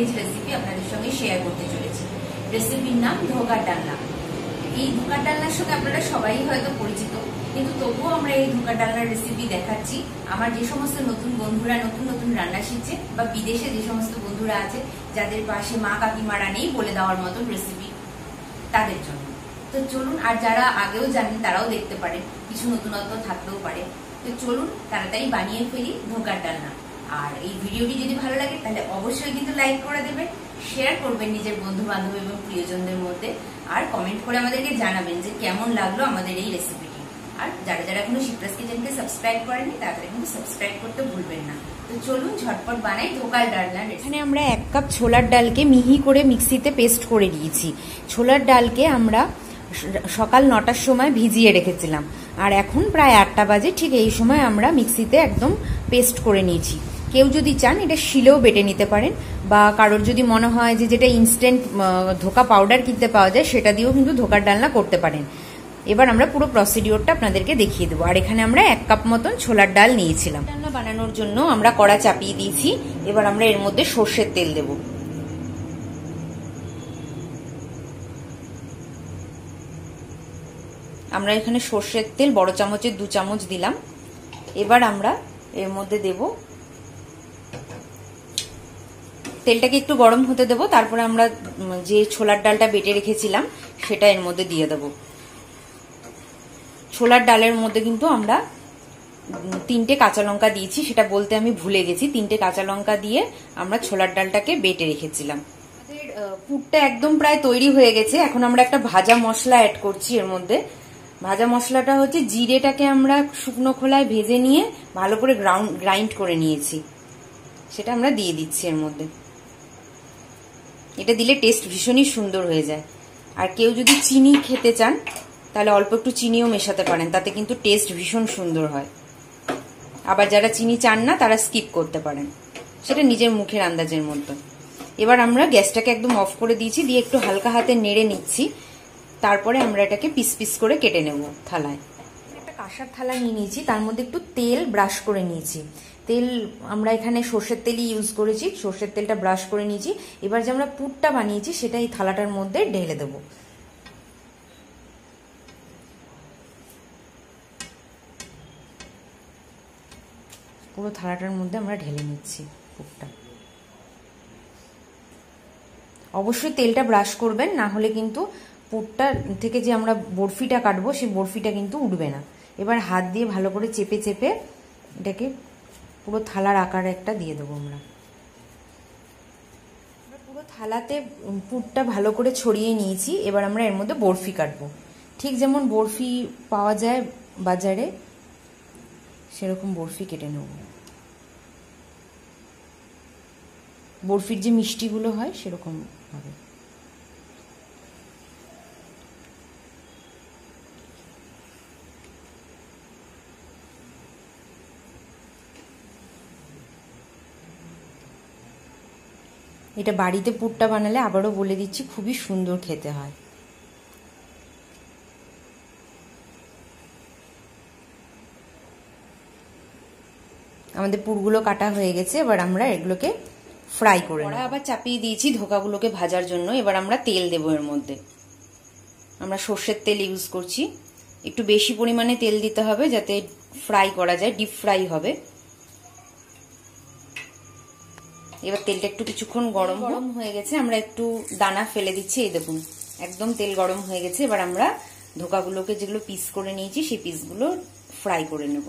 भेज रेसिपी अपन संगे शेयर करते चले। रेसिपिर नाम धोकार डालना। धोकार डालनार संगे अपनारा सबाई हयतो परिचित, किन्तु तबुओ आमरा एई धोकार डालनार रेसिपि देखाच्छि आमार जे समस्त नतून बंधुरा नतून नतून रान्ना शिखछे बा विदेशे जे समस्त बंधुरा आछे जादेर पाशे मा काकिमारा नेई बोले देওয়ার मतो रेसिपि तादेर जन्य। तो चलुन आर जारा आगेओ जानेन ताराओ देखते पारेन, किछु नतूनत्व थाकतेओ पारे। तो चलुन ताड़ाताड़ी बानिये फेली धोकार डालना। और ये भिडियोटी यदि भालो लागे ताहले अवश्यई किन्तु लाइक करे देबेन, शेयर करबेन निजेर बंधु बान्धव एबं प्रियजनदेर मध्य, और कमेंट करे आमादेरके जानाबेन जे केमन लागलो आमादेर एई रेसिपिटी। और जारा जारा एखोनो सिप्रास किचेनके सबस्क्राइब करेननि ताहले किन्तु सबस्क्राइब करते भुलबेन ना। तो चलुन झटपट बनाई धोकार डालना। एखाने आमरा 1 कप छोलार डालके मिहि करे मिक्सिते पेस्ट करे दिएछि। छोलार डालके आमरा सकाल 9टार समय भिजिए रेखेछिलाम और एखन प्राय 8टा बाजे, ठीक एई समय आमरा मिक्सिते एकदम पेस्ट करे निएछि। केउ जदि चान एटा शिलेओ बेटे निते पारेन, बा कारोर जदि मने हय जे जेटा इन्स्टैंट धोका पाउडार किनते पाওয়া যায় सेटा दिएओ किन्तु धोकार डालना करते पारेन। एबार आमरा पुरो प्रसिडिओरटा आपनादेरके देखिए देब। और एखाने आमरा 1 कप मतन छोलार डाल निएछिलाम। डालना बानानोर जोन्नो आमरा कड़ा चापिए दिएछि। एबार आमरा एर मध्ये सर्षेर तेल देब। আমরা এখানে সরষের তেল বড় চামচে 2 চামচ দিলাম। এবার আমরা এর মধ্যে দেব, তেলটাকে একটু গরম হতে দেব, তারপরে আমরা যে ছোলার ডালটা বেটে রেখেছিলাম সেটা এর মধ্যে দিয়ে দেব। ছোলার ডালের মধ্যে কিন্তু আমরা 3টে কাঁচা লঙ্কা দিয়েছি, সেটা বলতে আমি ভুলে গেছি। 3টে কাঁচা লঙ্কা দিয়ে আমরা ছোলার ডালটাকে বেটে রেখেছিলাম। পুরটা একদম প্রায় তৈরি হয়ে গেছে। এখন আমরা একটা ভাজা মশলা অ্যাড করছি এর মধ্যে। ভাজা মশলাটা হচ্ছে জিরেটাকে আমরা শুকনো খোলায় ভেজে নিয়ে ভালো করে গ্রাইন্ড করে নিয়েছি, সেটা আমরা দিয়ে দিচ্ছি এর মধ্যে। এটা দিলে টেস্ট ভীষণই সুন্দর হয়ে যায়। আর কেউ যদি চিনি খেতে চান তাহলে অল্প একটু চিনিও মেশাতে পারেন, তাতে কিন্তু টেস্ট ভীষণ সুন্দর হয়। আবার যারা চিনি চান না তারা স্কিপ করতে পারেন, সেটা নিজের মুখের আন্দাজের মতো। এবার আমরা গ্যাসটাকে একদম অফ করে দিয়েছি, দিয়ে একটু হালকা হাতে নেড়ে নিচ্ছি। তারপরে আমরা এটাকে পিস পিস করে কেটে নেব থালায়। একটা কাঁসার থালা নিয়ে নিয়েছি, তার মধ্যে একটু তেল ব্রাশ করে নিয়েছি। তেল আমরা এখানে সরষের তেলই ইউজ করেছি, সরষের তেলটা ব্রাশ করে নিয়েছি। এবার যে আমরা পুরটা বানিয়েছি সেটা এই থালাটার মধ্যে ঢেলে দেব। পুরো থালাটার মধ্যে আমরা ঢেলে নিচ্ছি পুরটা। অবশ্যই তেলটা ব্রাশ করবেন, না হলে কিন্তু পুরটা থেকে যে আমরা বরফিটা কাটবো সেই বরফিটা কিন্তু উঠবে না। এবার হাত দিয়ে ভালো করে চেপে চেপে এটাকে পুরো থালার আকারে একটা দিয়ে দেবো। আমরা পুরো থালাতে পুরটা ভালো করে ছড়িয়ে নিয়েছি। এবার আমরা এর মধ্যে বরফি কাটবো, ঠিক যেমন বরফি পাওয়া যায় বাজারে সেরকম বরফি কেটে নেব। বরফির যে মিষ্টিগুলো হয় সেরকম হবে। এটা বাড়িতে পুরটা বানালে আবারও বলে দিচ্ছি খুবই সুন্দর খেতে হয়। আমাদের পুরগুলো কাটা হয়ে গেছে। এবার আমরা এগুলোকে ফ্রাই করে নেব। আবার চাপিয়ে দিয়েছি ধোকাগুলোকে ভাজার জন্য। এবার আমরা তেল দেব এর মধ্যে। আমরা সরষের তেল ইউজ করছি, একটু বেশি পরিমাণে তেল দিতে হবে যাতে ফ্রাই করা যায়, ডিপ ফ্রাই হবে। এবার তেলটা একটু কিছুক্ষণ গরম গরম হয়ে গেছে, আমরা একটু দানা ফেলে দিচ্ছি। এই দেখুন একদম তেল গরম হয়ে গেছে। এবার আমরা ধোকাগুলোকে যেগুলো পিস করে নিয়েছি সেই পিসগুলো ফ্রাই করে নেব।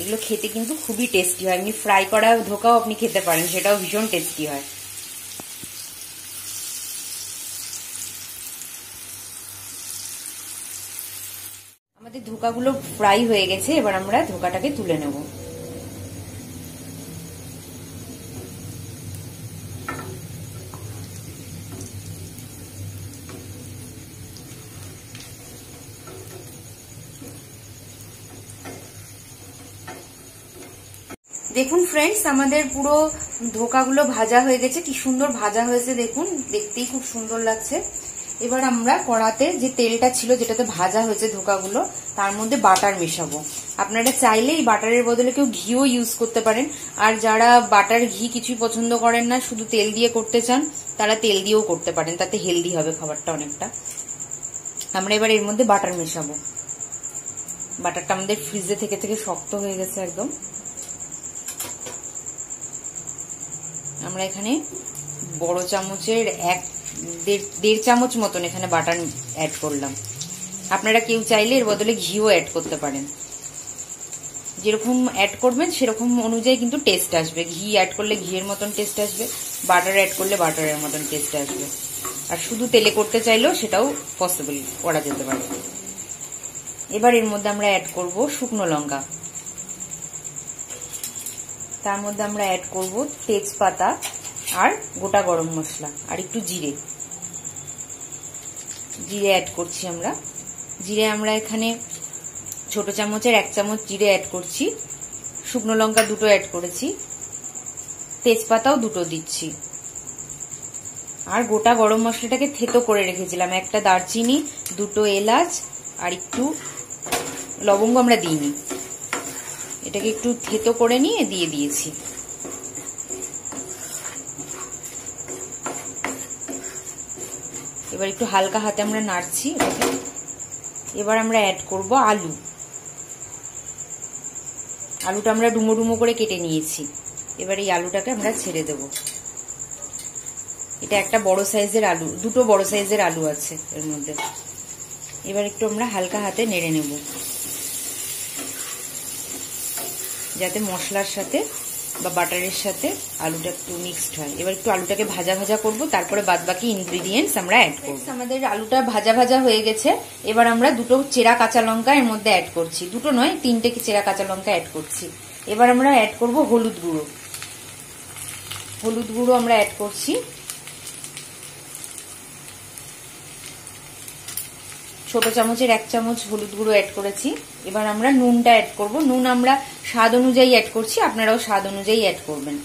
এগুলো খেতে কিন্তু খুবই টেস্টি হয়, এমনি ফ্রাই করা ধোকাও আপনি খেতে পারেন, সেটাও ভীষণ টেস্টি হয়। আমাদের ধোকাগুলো ফ্রাই হয়ে গেছে। এবার আমরা ধোকাটাকে তুলে নেব। দেখুন ফ্রেন্ডস, আমাদের পুরো ধোকাগুলো ভাজা হয়ে গেছে। কি সুন্দর ভাজা হয়েছে দেখুন, দেখতেই খুব সুন্দর লাগছে। এবার আমরা কড়াতে যে তেলটা ছিল যেটাতে ভাজা হয়েছে ধোকাগুলো তার মধ্যে বাটার মেশাবো। আপনারা চাইলে এই বাটারের বদলে কেউ ঘিও ইউজ করতে পারেন। আর যারা বাটার ঘি কিছুই পছন্দ করেন না, শুধু তেল দিয়ে করতে চান, তারা তেল দিয়েও করতে পারেন, তাতে হেলদি হবে খাবারটা অনেকটা। আমরা এবার এর মধ্যে বাটার মেশাবো। বাটারটা আমাদের ফ্রিজে থেকে থেকে শক্ত হয়ে গেছে একদম। আমরা এখানে বড় চামচের দেড় চামচ মতন এখানে বাটার অ্যাড করলাম। আপনারা কেউ চাইলে এর বদলে ঘিও অ্যাড করতে পারেন। যেরকম অ্যাড করবেন সেরকম অনুযায়ী কিন্তু টেস্ট আসবে। ঘি অ্যাড করলে ঘিয়ের মতন টেস্ট আসবে, বাটার অ্যাড করলে বাটারের মতন টেস্ট আসবে। আর শুধু তেলে করতে চাইলেও সেটাও পসিবল করা যেতে পারে। এবার এর মধ্যে আমরা অ্যাড করব শুকনো লঙ্কা, তার মধ্যে আমরা অ্যাড করব তেজপাতা আর গোটা গরম মশলা আর একটু জিরে। জিরে অ্যাড করছি আমরা। জিরে আমরা এখানে ছোট চামচের এক চামচ জিরে অ্যাড করছি, শুকনো লঙ্কা দুটো অ্যাড করেছি, তেজপাতাও দুটো দিচ্ছি। আর গোটা গরম মশলাটাকে থেতো করে রেখেছিলাম, একটা দারচিনি, দুটো এলাচ আর একটু লবঙ্গ আমরা দিইনি, এটাকে একটু থেতো করে নিয়ে দিয়ে দিয়েছি। এবার একটু হালকা হাতে আমরা নাড়ছি এটাকে। এবার আমরা অ্যাড করব আলু। আলুটা আমরা ডুমো ডুমো করে কেটে নিয়েছি, এবার এই আলুটাকে আমরা ছেড়ে দেব। এটা একটা বড় সাইজের আলু, দুটো বড় সাইজের আলু আছে এর মধ্যে। এবার একটু আমরা হালকা হাতে নেড়ে নেব যাতে মশলার সাথে বা বাটারের সাথে আলুটা একটু মিক্সড হয়। এবার একটু আলুটাকে ভাজা ভাজা করব, তারপরে বাদবাকি ইনগ্রেডিয়েন্টস আমরা অ্যাড করব। আমাদের আলুটা ভাজা ভাজা হয়ে গেছে। এবার আমরা দুটো চেরা কাঁচা লঙ্কা এর মধ্যে অ্যাড করছি, দুটো নয়, তিনটে চেরা কাঁচা লঙ্কা অ্যাড করছি। এবার আমরা অ্যাড করব হলুদ গুঁড়ো। হলুদ গুঁড়ো আমরা অ্যাড করছি, ছোট চামচের এক চামচ হলুদ গুঁড়ো অ্যাড করেছি। এবার আমরা নুনটা অ্যাড করব। নুন আমরা স্বাদ অনুযায়ী অ্যাড করছি, আপনারাও স্বাদ অনুযায়ী অ্যাড করবেন।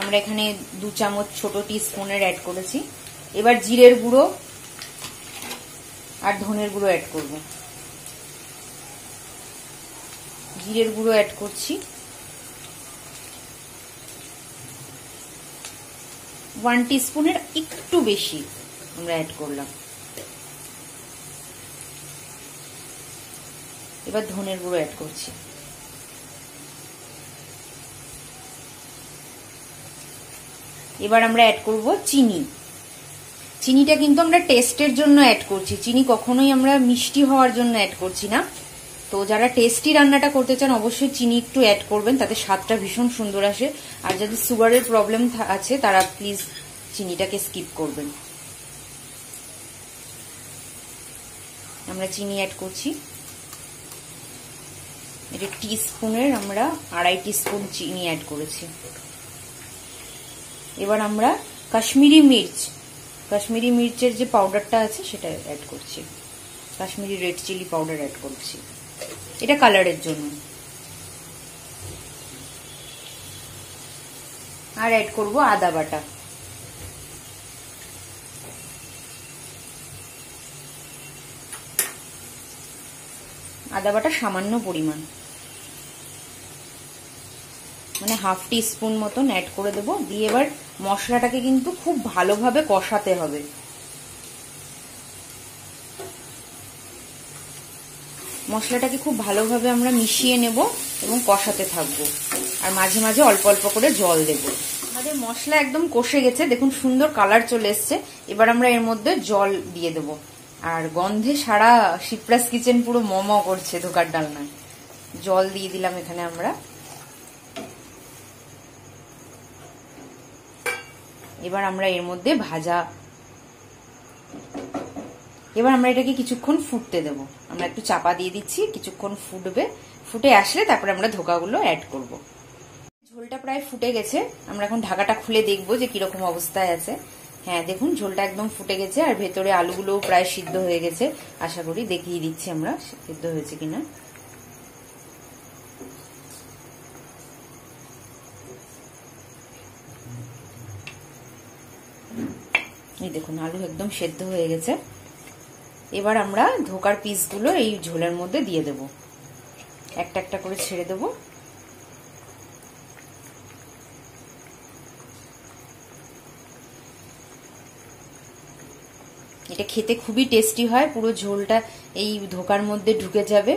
আমরা এখানে 2 চামচ ছোট টিস্পুনের অ্যাড করেছি। এবার জিরের গুঁড়ো আর ধনের গুঁড়ো অ্যাড করব। জিরের গুঁড়ো অ্যাড করছি 1 টিস্পুনের একটু বেশি আমরা অ্যাড করলাম। এবার ধনের গুঁড়ো অ্যাড করছি। এবার আমরা অ্যাড করব চিনি। চিনিটা কিন্তু আমরা টেস্টের জন্য অ্যাড করছি, চিনি কখনোই আমরা মিষ্টি হওয়ার জন্য অ্যাড করছি না। তো যারা টেস্টি রান্নাটা করতে চান অবশ্যই চিনি একটু অ্যাড করবেন, তাতে স্বাদটা ভীষণ সুন্দর আসে। আর যাদের সুগারের প্রবলেম আছে তারা প্লিজ চিনিটাকে স্কিপ করবেন। আমরা চিনি অ্যাড করছি, এটা টিস্পুনের আমরা 2.5 টিস্পুন চিনি অ্যাড করেছি। এবার আমরা কাশ্মীরি মির্চের যে পাউডারটা আছে সেটা অ্যাড করছি, Kashmiri red chilli powder add করছি, এটা কালারের জন্য। আর অ্যাড করব আদা বাটা। আদা বাটা সামান্য পরিমাণ, মানে 1/2 টিস্পুন মতন অ্যাড করে দেব। দিয়ে এবার মশলাটাকে কিন্তু খুব ভালোভাবে কষাতে হবে। মশলাটাকে খুব ভালোভাবে আমরা মিশিয়ে নেব এবং কষাতে থাকবো, আর মাঝে মাঝে অল্প অল্প করে জল দেব। আমাদের মশলা একদম কষে গেছে, দেখুন সুন্দর কালার চলে এসছে। এবার আমরা এর মধ্যে জল দিয়ে দেব। আর গন্ধে সারা সিপ্রাস কিচেন পুরো মমো করছে ধোকার ডালনায়। জল দিয়ে দিলাম এখানে আমরা। এবার আমরা এর মধ্যে এবার আমরা এটাকে কিছুক্ষণ ফুটতে দেব। আমরা একটু চাপা দিয়ে দিচ্ছি, কিছুক্ষণ ফুটবে। ফুটে আসলে তারপরে আমরা ধোকাগুলো অ্যাড করব। ঝোলটা প্রায় ফুটে গেছে, আমরা এখন ঢাকাটা খুলে দেখব যে কিরকম অবস্থায় আছে। হ্যাঁ দেখুন ঝোলটা একদম ফুটে গেছে, আর ভেতরে আলুগুলোও প্রায় সিদ্ধ হয়ে গেছে। আশা করি দেখিয়ে দিচ্ছি আমরা সিদ্ধ হয়েছে কিনা। ये देखो आलू एकदम सेদ্ধ हो गए। এবার আমরা ধোকার পিসগুলো এই ঝোলের মধ্যে দিয়ে দেব, একটা একটা করে ছেড়ে দেব। এটা খেতে খুবই টেস্টি হয়, পুরো ঝোলটা এই ধোকার মধ্যে ঢুকে যাবে,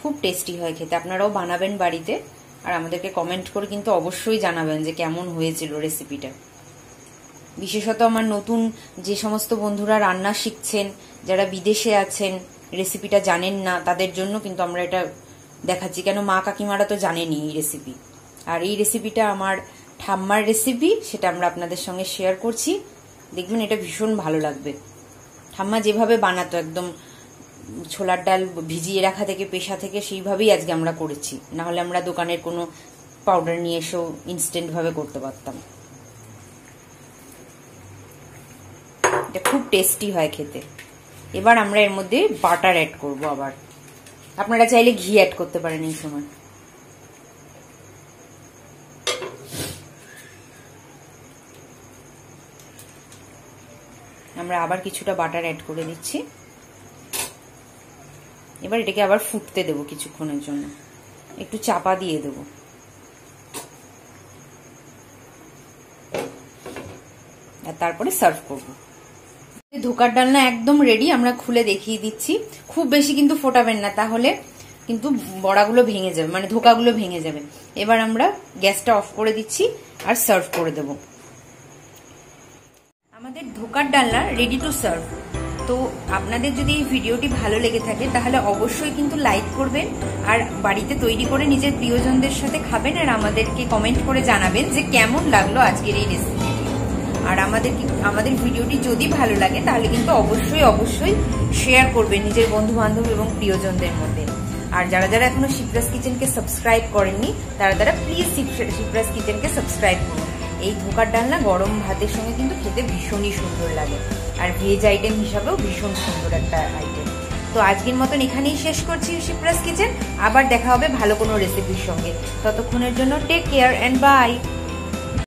খুব টেস্টি হয় খেতে। আপনারাও বানাবেন বাড়িতে আর আমাদেরকে কমেন্ট করে কিন্তু অবশ্যই জানাবেন যে কেমন হয়েছিল রেসিপিটা। বিশেষত আমার নতুন যে সমস্ত বন্ধুরা রান্না শিখছেন, যারা বিদেশে আছেন রেসিপিটা জানেন না, তাদের জন্য কিন্তু আমরা এটা দেখাচ্ছি। কেন মা কাকিমারা তো জানেনি এই রেসিপি, আর এই রেসিপিটা আমার ঠাম্মার রেসিপি, সেটা আমরা আপনাদের সঙ্গে শেয়ার করছি। দেখবেন এটা ভীষণ ভালো লাগবে। ঠাম্মা যেভাবে বানাতো একদম ছোলার ডাল ভিজিয়ে রাখা থেকে পেশা থেকে, সেইভাবেই আজকে আমরা করেছি। না হলে আমরা দোকানের কোনো পাউডার নিয়ে এসেও ইনস্ট্যান্টভাবে করতে পারতাম। এটা খুব টেস্টি হয় খেতে। এবার আমরা এর মধ্যে বাটার অ্যাড করব। আবার আপনারা চাইলে ঘি অ্যাড করতে পারেন এই সময়। আমরা আবার কিছুটা বাটার অ্যাড করে দিচ্ছি। এবার এটাকে আবার ফুটতে দেব কিছুক্ষণের জন্য, একটু চাপা দিয়ে দেব। আর তারপরে সার্ভ করব। ধোকার ডালনা একদম রেডি, আমরা খুলে দেখিয়ে দিচ্ছি। খুব বেশি কিন্তু ফোটাবেন না, তাহলে কিন্তু বড়াগুলো ভেঙে যাবে, মানে ধোকাগুলো ভেঙে যাবে। এবার আমরা গ্যাসটা অফ করে দিচ্ছি আর সার্ভ করে দেব। আমাদের ধোকার ডালনা রেডি টু সার্ভ। তো আপনাদের যদি এই ভিডিওটি ভালো লেগে থাকে তাহলে অবশ্যই কিন্তু লাইক করবেন, আর বাড়িতে তৈরি করে নিজের প্রিয়জনদের সাথে খাবেন, আর আমাদেরকে কমেন্ট করে জানাবেন যে কেমন লাগলো আজকের এই রেসিপি। আর আমাদের ভিডিওটি যদি ভালো লাগে তাহলে কিন্তু অবশ্যই অবশ্যই শেয়ার করবেন নিজের বন্ধুবান্ধব এবং প্রিয়জনদের মধ্যে। আর যারা যারা এখনো সিপ্রাস কিচেনকে সাবস্ক্রাইব করেননি, তারা প্লিজ সিপ্রাস কিচেনকে সাবস্ক্রাইব করুন। এই ধোকার ডালনা গরম ভাতের সঙ্গে কিন্তু খেতে ভীষণই সুন্দর লাগে, আর ভেজ আইটেম হিসাবেও ভীষণ সুন্দর একটা আইটেম। তো আজকের মতন এখানেই শেষ করছি সিপ্রাস কিচেন। আবার দেখা হবে ভালো কোনো রেসিপির সঙ্গে। ততক্ষণের জন্য টেক কেয়ার অ্যান্ড বাই।